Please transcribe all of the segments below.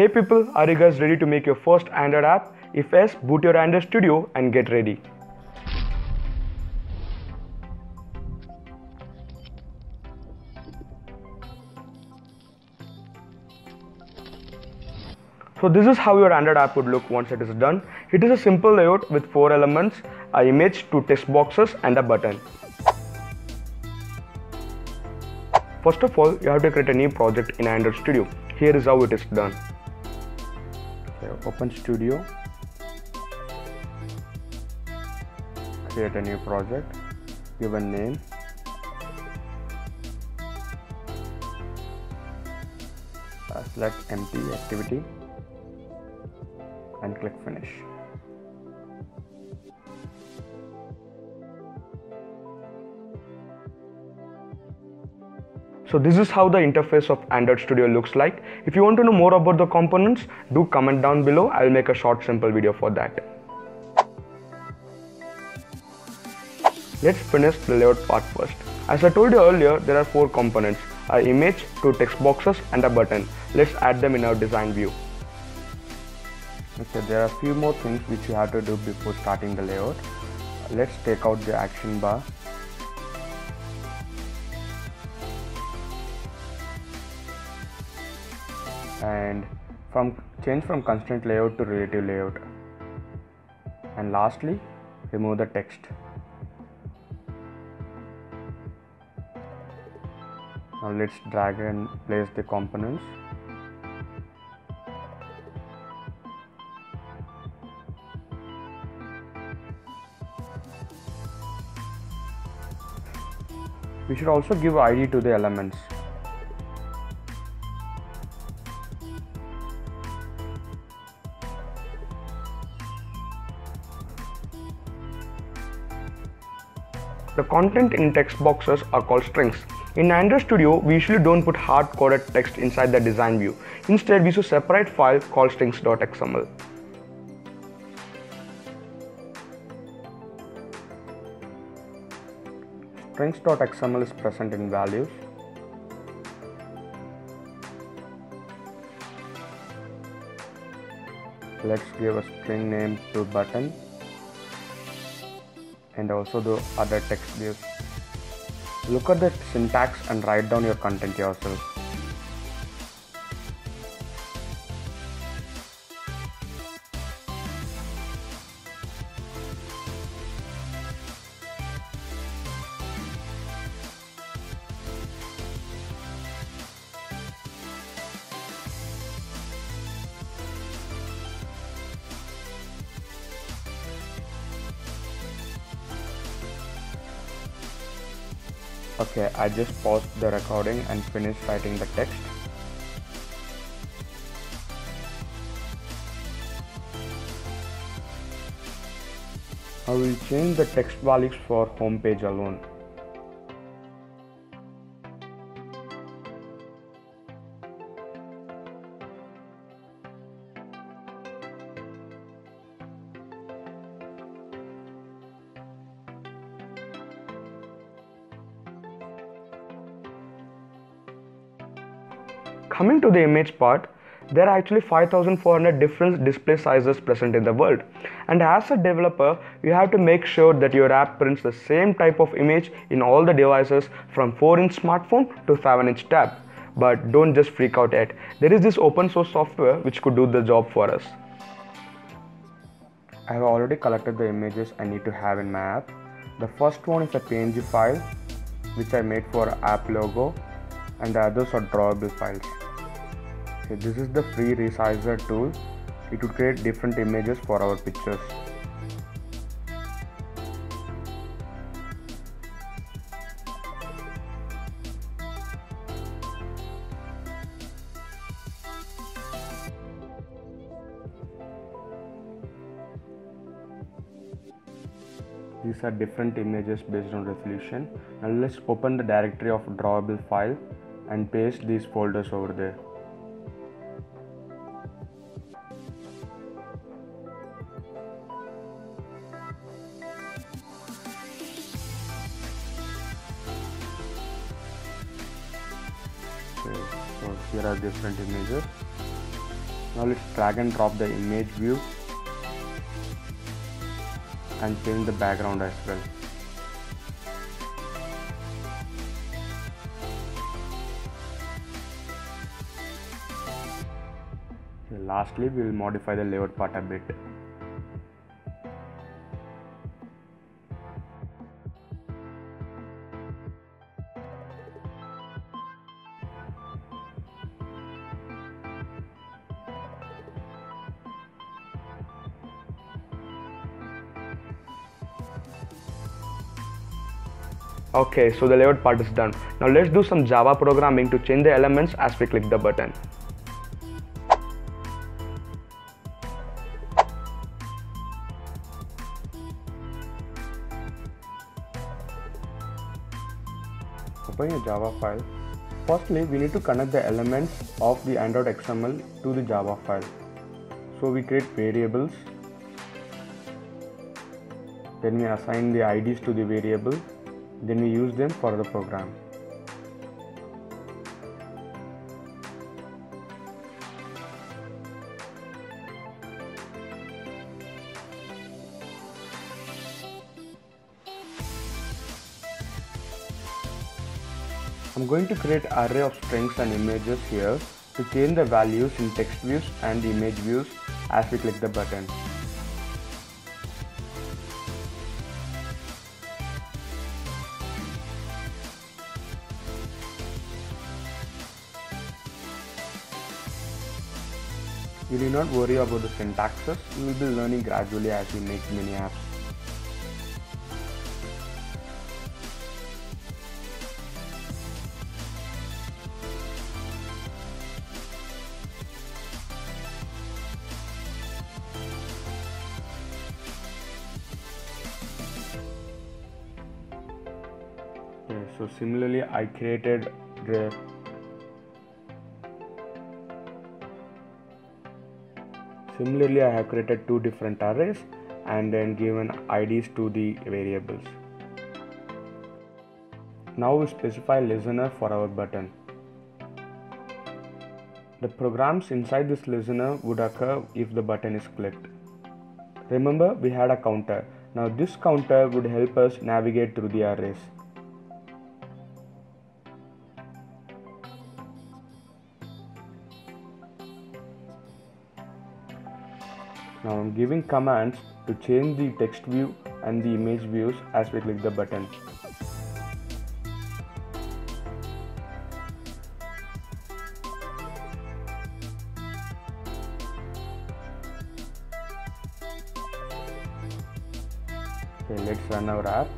Hey people, are you guys ready to make your first Android app? If yes, boot your Android Studio and get ready. So this is how your Android app would look once it is done. It is a simple layout with 4 elements, an image, 2 text boxes and a button. First of all, you have to create a new project in Android Studio. Here is how it is done. Okay, open Studio. Create a new project. Give a name. Select empty activity and click finish. So this is how the interface of Android Studio looks like. If you want to know more about the components, do comment down below. I will make a short simple video for that. Let's finish the layout part first. As I told you earlier, there are 4 components: an image, 2 text boxes and a button. Let's add them in our design view. Okay, there are few more things which you have to do before starting the layout. Let's take out the action bar. And change from constraint layout to relative layout. And lastly, remove the text. Now let's drag and place the components. We should also give ID to the elements. The content in text boxes are called strings. In Android Studio, we usually don't put hard-coded text inside the design view. Instead, we use a separate file called strings.xml. Strings.xml is present in values. Let's give a string name to button. And also the other text views. Look at the syntax and write down your content yourself. Okay, I just paused the recording and finished writing the text. I will change the text values for home page alone. Coming to the image part, there are actually 5,400 different display sizes present in the world. And as a developer, you have to make sure that your app prints the same type of image in all the devices from 4-inch smartphone to 7-inch tab. But don't just freak out yet. There is this open source software which could do the job for us. I have already collected the images I need to have in my app. The first one is a PNG file which I made for app logo, and the others are drawable files. So this is the free resizer tool. It will create different images for our pictures. These are different images based on resolution. Now let's open the directory of drawable file and paste these folders over there. Okay, so here are different images. Now let's drag and drop the image view and change the background as well. And lastly, we will modify the layout part a bit. Okay, so the layout part is done. Now let's do some Java programming to change the elements as we click the button. Open your Java file. Firstly, we need to connect the elements of the Android XML to the Java file. So we create variables. Then we assign the IDs to the variable. Then we use them for the program. I'm going to create an array of strings and images here to change the values in text views and image views as we click the button. You need not worry about the syntaxes, you will be learning gradually as you make many apps. Okay, so similarly I created the Similarly, I have created two different arrays and then given IDs to the variables. Now we specify listener for our button. The programs inside this listener would occur if the button is clicked. Remember, we had a counter. Now this counter would help us navigate through the arrays. Now I'm giving commands to change the text view and the image views as we click the button. Okay, let's run our app.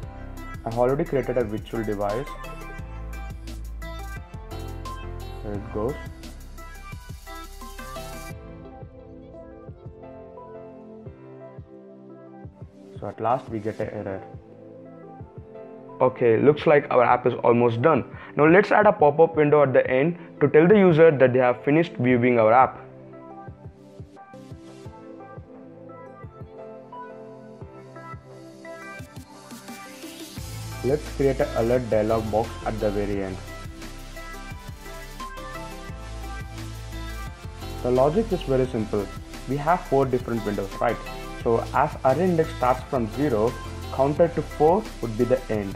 I've already created a virtual device. There it goes. So at last we get an error. Okay, looks like our app is almost done. Now let's add a pop-up window at the end to tell the user that they have finished viewing our app. Let's create an alert dialog box at the very end. The logic is very simple. We have four different windows, right? So as array index starts from 0, counter to 4 would be the end.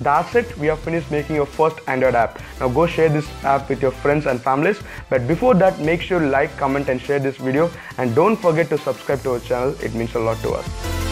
That's it, we have finished making your first Android app. Now go share this app with your friends and families. But before that, make sure you like, comment and share this video, and don't forget to subscribe to our channel, it means a lot to us.